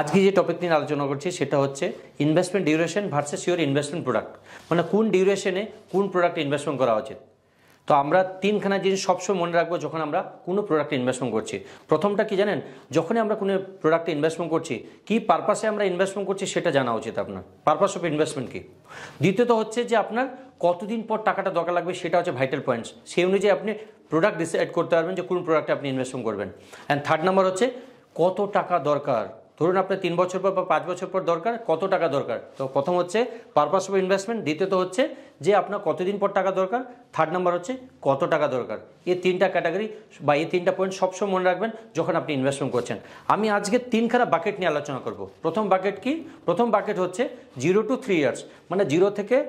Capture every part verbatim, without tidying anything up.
आज की जो टॉपिक नहीं आलोचना कर investment duration versus your investment product मैं कौन ड्यूरेशने कौन प्रोडक्ट इनभेस्टमेंट करा उचित। तो आमरा तीनखाना जिनिस सब समय मने राखबो जखन आमरा कोनो प्रोडक्टे इनभेस्टमेंट करछि। प्रथमटा कि जानें जखनई आमरा कोनो प्रोडक्टे इनभेस्टमेंट करछि कि पारपासे आमरा इनभेस्टमेंट करछि सेटा जाना उचित आपनार पारपास अफ इनभेस्टमेंट कि। द्वितीयत हच्छे जे आपनार कतदिन पर टाकाटा दरकार लागबे सेटा हच्छे भाइटल पॉइंट्स सेई अनुयायी आपनि प्रोडक्ट डिसाइड करते पारबेन जे कोन प्रोडक्टे आपनि इनभेस्टमेंट करबेन। एंड थार्ड नम्बर हच्छे कत टाका दरकार धरुन आपनार तीन बछर पर पाँच बछर पर दरकार कत टाका दरकार। तो प्रथम हच्छे पारपास अफ इनभेस्टमेंट, द्वितीयत हच्छे जे आपनार कतदिन पर टाका दरकार, थार्ड नम्बर हच्छे कत टाका दरकार। ये तीनटा कैटागरि बा ये तीनटा पॉइंट सब समय मने राखबेन जखन आपनि इनभेस्टमेंट करछेन। आमि आजके तीनखाना बाकेट निये आलोचना करब। प्रथम बाकेट कि प्रथम बाकेट हच्छे जिरो टू थ्री इयार्स माने जिरो थेके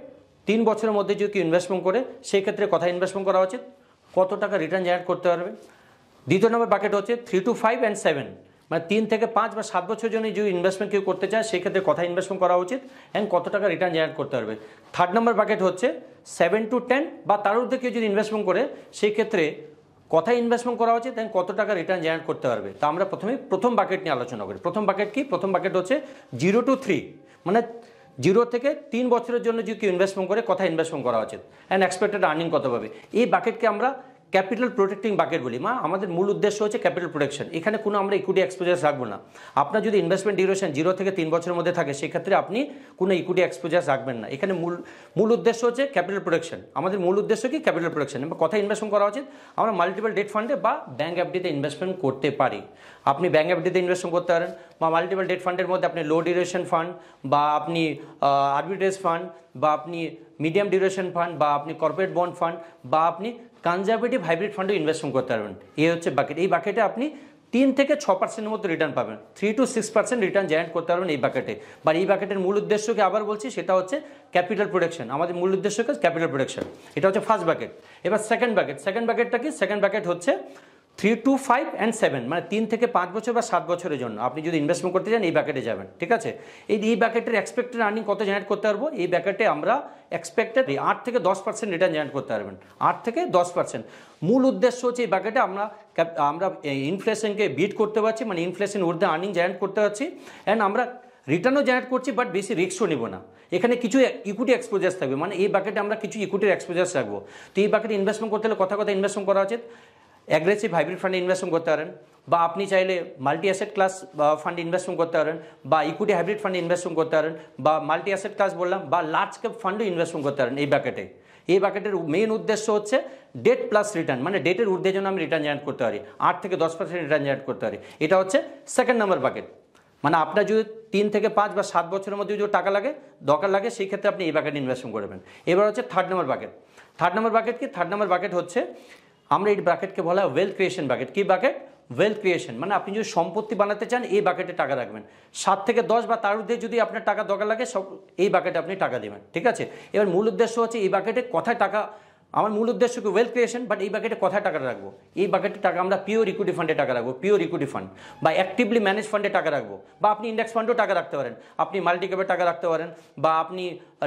तीन बछरेर मध्ये जोदि इनभेस्टमेंट करे सेई क्षेत्रे कत इनभेस्टमेंट करा उचित कत टाका रिटार्न जेनारेट करते पारबे। द्वितीय नम्बर बाकेट हच्छे three to five and seven मैं तीन थे पाँच बा सात बचर जो जो इनभेस्टमेंट क्यों करते चाय से क्षेत्र में कथा इनभेस्टमेंट करा उचित एंड कत टाका रिटार्न जेनारेट करते। थार्ड नम्बर बाकेट होच्छे सेवन टू टेन बा तार ऊर्ध्वे क्यों जो इनभेस्टमेंट करे से क्षेत्र में कथा इनभेस्टमेंट करा उचित एंड कत टाका रिटार्न जेनारेट करते पारबे। तो आमरा प्रथमे प्रथम बाकेट निये आलोचना करी। प्रथम बाकेट कि प्रथम बाकेट होच्छे जिरो टू थ्री माने जिरो थेके तीन बचर जो जो क्यों इनभेस्टमेंट करे कथा इनभेस्टमेंट करा उचित एंड एक्सपेक्टेड आर्निंग कत पाबे। ये बाकेट के आमरा कैपिटल प्रोटेक्टिंग बाकेट बोली। माँ हमारे मूल उद्देश्य होच्छे कैपिटल प्रोटेक्शन। एखाने कोनो आमरा इक्विटी एक्सपोजारे राखबो ना। आपनार जोदि इनभेस्टमेंट ड्यूरेशन जिरो थेके तीन बछरेर मध्य थाके सेई क्षेत्रे आपनि कोनो इक्विटी एक्सपोजारे राखबेन ना। एखाने मूल मूल उद्देश्य होच्छे कैपिटल प्रोटेक्शन। आमादेर मूल उद्देश्य कि कैपिटल प्रोटेक्शन। कथा इनभेस्टमेंट करा उचित आमरा माल्टिपल डेट फांडे बा बैंक एफडीते इनभेस्टमेंट करते पारी। आपनि बैंक एफडीते इनभेस्टमेंट करते पारेन बा माल्टिपल डेट फांडेर मध्ये आपनि लो ड्यूरेशन फांड बा आपनि आर्बिट्रेज फांड बा आपनि मीडियम ड्यूरेशन फांड बा आपनि कॉर्पोरेट बॉन्ड फांड बा आपनि कन्जारभेटिव हाइब्रिड फंडे इनभेस्टमेंट करते हैं। ये हमें बाकेट। ये बाकेटे अपनी तीन थे छ पार्सेंट मत रिटार्न पाबेन three to six percent return generate करते हैं। ये बाकेटे बा ये बाकेटर मूल उद्देश्य के आबार बोलছি সেটা হচ্ছে कैपिटल प्रोटेक्शन। हमारे मूल उद्देश्य क्या कैपिटल प्रोटेक्शन। ये हमें फार्स्ट बाकेट। एबार सेकेंड बाकेट सेकेंड बाकेटটা কি सेकेंड बाकेट হচ্ছে three to five and seven मैं तीन थे पाँच बचर बा सात बचर जो अपनी जो इनभेस्टमेंट करते जान बाकेटे जाबेन। ठीक है ये बाकेटेर एक्सपेक्टेड आर्निंग कत जेनारेट करते पारबो। ये बाकेटे आमरा एक्सपेक्टेड आठ थेके दस पार्सेंट रिटार्न जेनारेट करते पारबेन आठ थेके दस पार्सेंट। मूल उद्देश्य होच्छे बाकेटे आमरा आमरा इनफ्लेशन के बीट करते पारछि माने इनफ्लेशन ऊर्ध्वे आर्निंग जेनारेट करते पारछि एंड आमरा रिटार्नও জেনারেট করছি বাট বেশি রিস্কও নিব না। এখানে কিছু ইকুইটি এক্সপোজার থাকবে মানে এই বাকেটে আমরা কিছু ইকুইটির এক্সপোজার রাখবো। তো এই বাকেটে ইনভেস্টমেন্ট করতে হলে কথা কথা ইনভেস্টমেন্ট করা উচিত। एग्रेसिव हाइब्रिड फंडे इनभेस्टमेंट करते हैं बा आपनी चाहले multi asset class fund investment करते हैं बा इक्विटी हाइब्रिड फंड इनभेस्टमेंट करते हैं बा माल्टी एसेट क्लास बोललाम बा लार्ज कैप फंड इनभेस्टमेंट करते हैं। ये बाकेटे ये बाकेटर मेन उद्देश्य होच्छे डेट प्लस रिटार्न माने डेटेर ऊर्ध्वे जो रिटार्न जेनारेट करते हैं आठ थेके दस पार्सेंट रिटार्न जेनारेट करते हैं। ये होच्छे सेकेंड नम्बर बाकेट माने आपनार जो तीन थेके पाँच बा सात बछरेर मध्ये जो टाका लागे दरकार लागे सेई क्षेत्रे आपनि ये बाकेटे इनभेस्टमेंट करबेन। एबार होच्छे third number bucket. Third number bucket कि थार्ड नम्बर बाकेट होच्छे আমরা এই বাকেটকে বলা হয় ওয়েলথ ক্রিয়েশন বাকেট। কি বাকেট? ওয়েলথ ক্রিয়েশন মানে আপনি যদি সম্পত্তি বানাতে চান এই বাকেটে টাকা রাখবেন। সাত থেকে দশ বা তার ঊর্ধ্বে যদি আপনার টাকা দরকার লাগে সব এই বাকেটে আপনি টাকা দেবেন। ঠিক আছে এবার মূল উদ্দেশ্য হচ্ছে এই বাকেটে কোথায় টাকা আমার মূল উদ্দেশ্য কি ওয়েলথ ক্রিয়েশন বাট এই বাকেটে কোথায় টাকা রাখবো। এই বাকেটে টাকা আমরা পিওর ইকুইটি ফান্ডে টাকা রাখবো পিওর ইকুইটি ফান্ড বা অ্যাক্টিভলি ম্যানেজ ফান্ডে টাকা রাখবো বা আপনি ইন্ডেক্স ফান্ডেও টাকা রাখতে পারেন আপনি মাল্টি ক্যাপে টাকা রাখতে পারেন বা আপনি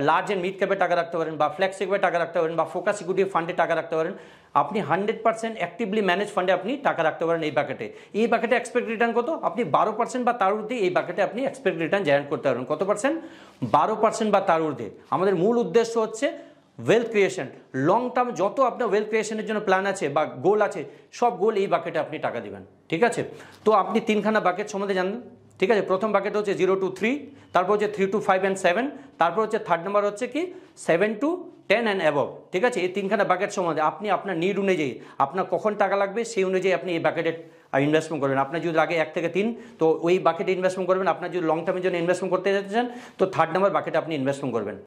লার্জ অ্যান্ড মিড ক্যাপে টাকা রাখতে পারেন বা ফ্ল্যাগশিপ ক্যাপে টাকা রাখতে পারেন বা ফোকাস ইকুইটি ফান্ডে টাকা রাখতে পারেন। আপনি হান্ড্রেড পার্সেন্ট অ্যাক্টিভলি ম্যানেজ ফান্ডে আপনি টাকা রাখতে পারেন। এই বাকেটে এই বাকেটে এক্সপেক্ট রিটার্ন কত আপনি বারো পার্সেন্ট বা তার ঊর্ধ্বে এই বাকেটে আপনি এক্সপেক্ট রিটার্ন জেনারেট করতে পারবেন। কত পার্সেন্ট? বারো পার্সেন্ট বা তার ঊর্ধ্বে। আমাদের মূল উদ্দেশ্য হচ্ছে वेल्थ क्रिएशन लंग टर्म जो अपना वेल्थ क्रिएशन प्लान आछे बा गोल आछे सब गोल ये बाकेटे अपनी टाका दिबेन। ठीक है तो अपनी तीनखाना बाकेट सम्बन्धे जानें। ठीक है प्रथम बाकेट होच्छे जिरो टू थ्री तारपर होच्छे three to five and seven तारपर होच्छे थार्ड नम्बर होच्छे कि seven to ten and above. ठीक है ये तीनखाना बाकेट सम्बन्धे अपनी अपना नीड अनुयायी आपनर कखन टाका लागबे सेई अनुयायी अपनी ये बाकेटे इनभेस्टमेंट करबेन। आपनार जोदि लागे एक थेके तीन तो ओई बाकेटे इनभेस्टमेंट करबेन। आपनार जोदि लंग टार्मेर जोन्नो इनभेस्टमेंट करते चान तो थार्ड नम्बर बाकेटे अपनी इनभेस्टमेंट करबेन।